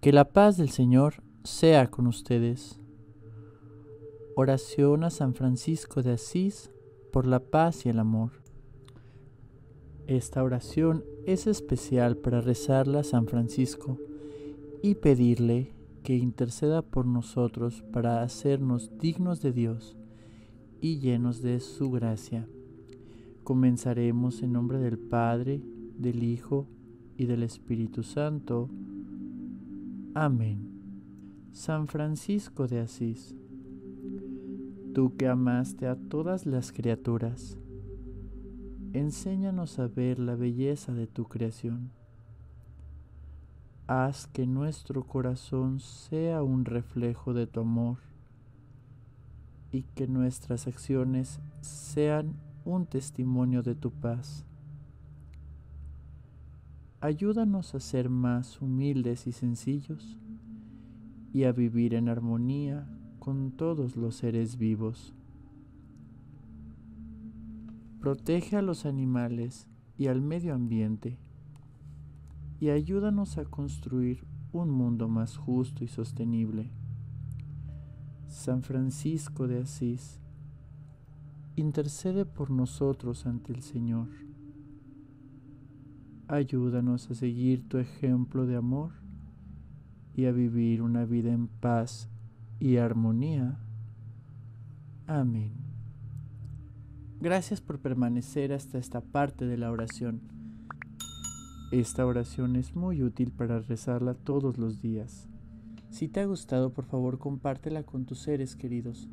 Que la paz del Señor sea con ustedes. Oración a San Francisco de Asís por la paz y el amor. Esta oración es especial para rezarla a San Francisco y pedirle que interceda por nosotros para hacernos dignos de Dios y llenos de su gracia. Comenzaremos en nombre del Padre, del Hijo y del Espíritu Santo. Amén. San Francisco de Asís, tú que amaste a todas las criaturas, enséñanos a ver la belleza de tu creación. Haz que nuestro corazón sea un reflejo de tu amor y que nuestras acciones sean un testimonio de tu paz. Ayúdanos a ser más humildes y sencillos y a vivir en armonía con todos los seres vivos. Protege a los animales y al medio ambiente y ayúdanos a construir un mundo más justo y sostenible. San Francisco de Asís, intercede por nosotros ante el Señor. Ayúdanos a seguir tu ejemplo de amor y a vivir una vida en paz y armonía. Amén. Gracias por permanecer hasta esta parte de la oración. Esta oración es muy útil para rezarla todos los días. Si te ha gustado, por favor, compártela con tus seres queridos.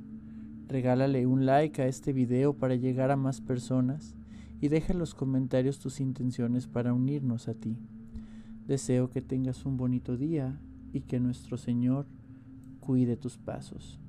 Regálale un like a este video para llegar a más personas. Y deja en los comentarios tus intenciones para unirnos a ti. Deseo que tengas un bonito día y que nuestro Señor cuide tus pasos.